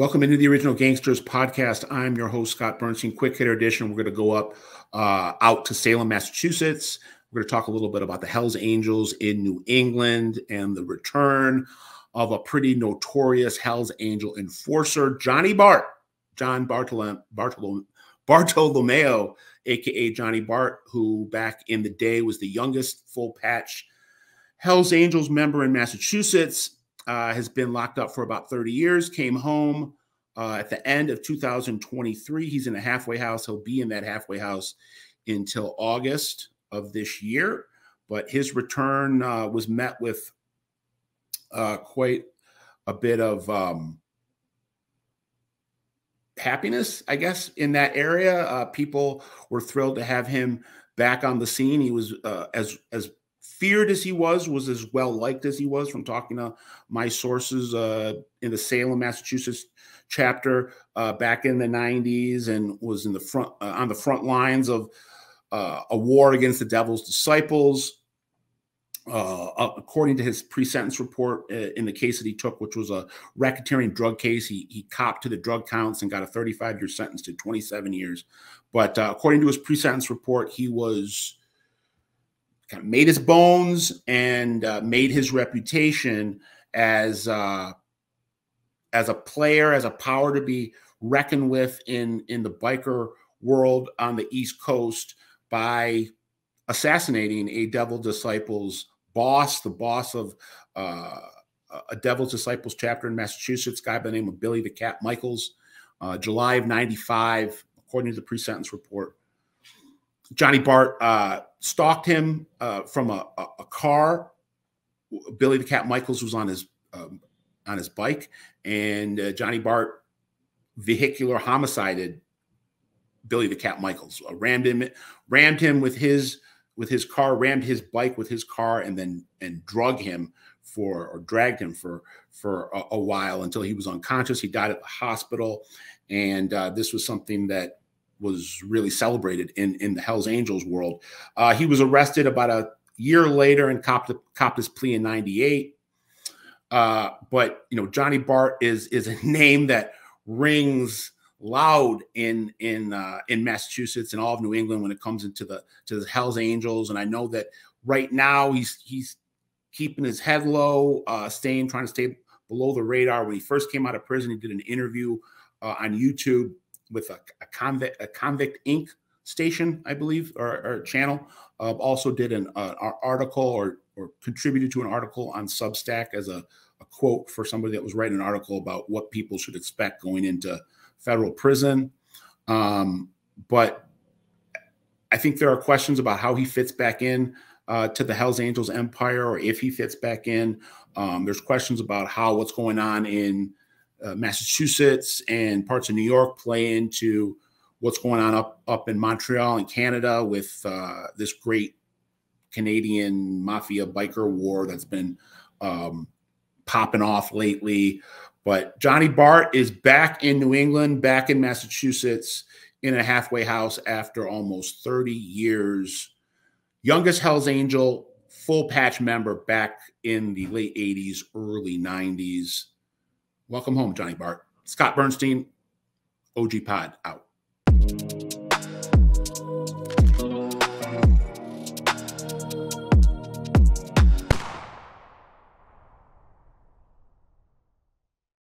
Welcome into the Original Gangsters Podcast. I'm your host, Scott Bernstein. Quick hitter edition. We're going to go up out to Salem, Massachusetts. We're going to talk a little bit about the Hells Angels in New England and the return of a pretty notorious Hells Angel enforcer, Johnny Bart, John Bartolomeo, a.k.a. Johnny Bart, who back in the day was the youngest full-patch Hells Angels member in Massachusetts. Has been locked up for about 30 years, came home at the end of 2023. He's in a halfway house. He'll be in that halfway house until August of this year. But his return was met with quite a bit of happiness, I guess, in that area. People were thrilled to have him back on the scene. He was as feared as he was as well liked as he was. From talking to my sources in the Salem, Massachusetts chapter back in the 90s, and was in the front on the front lines of a war against the Devil's Disciples. According to his pre-sentence report in the case that he took, which was a racketeering drug case, he copped to the drug counts and got a 35-year sentence to 27 years. But according to his pre-sentence report, he was kind of made his bones and made his reputation as a player, as a power to be reckoned with in the biker world on the East Coast by assassinating a Devil's Disciples boss, the boss of a Devil's Disciples chapter in Massachusetts, a guy by the name of Billy the Cat Michaels, July of '95, according to the pre-sentence report. Johnny Bart stalked him from a car. Billy the Cat Michaels was on his bike, and Johnny Bart vehicular homicided Billy the Cat Michaels. Rammed him with his car, rammed his bike with his car, and drug him dragged him for a while until he was unconscious. He died at the hospital, and this was something that was really celebrated in the Hells Angels world. He was arrested about a year later and copped his plea in '98. But you know, Johnny Bart is a name that rings loud in Massachusetts and all of New England when it comes into the Hells Angels. And I know that right now he's keeping his head low, trying to stay below the radar. When he first came out of prison, he did an interview on YouTube with a Convict Inc. station, I believe, or channel. Also did an article or contributed to an article on Substack as a quote for somebody that was writing an article about what people should expect going into federal prison. But I think there are questions about how he fits back in to the Hells Angels empire, or if he fits back in. There's questions about what's going on in Massachusetts and parts of New York play into what's going on up in Montreal and Canada with this great Canadian mafia biker war that's been popping off lately. But Johnny Bart is back in New England, back in Massachusetts, in a halfway house after almost 30 years. Youngest Hells Angel, full patch member back in the late 80s, early 90s. Welcome home, Johnny Bart. Scott Bernstein, OG Pod out.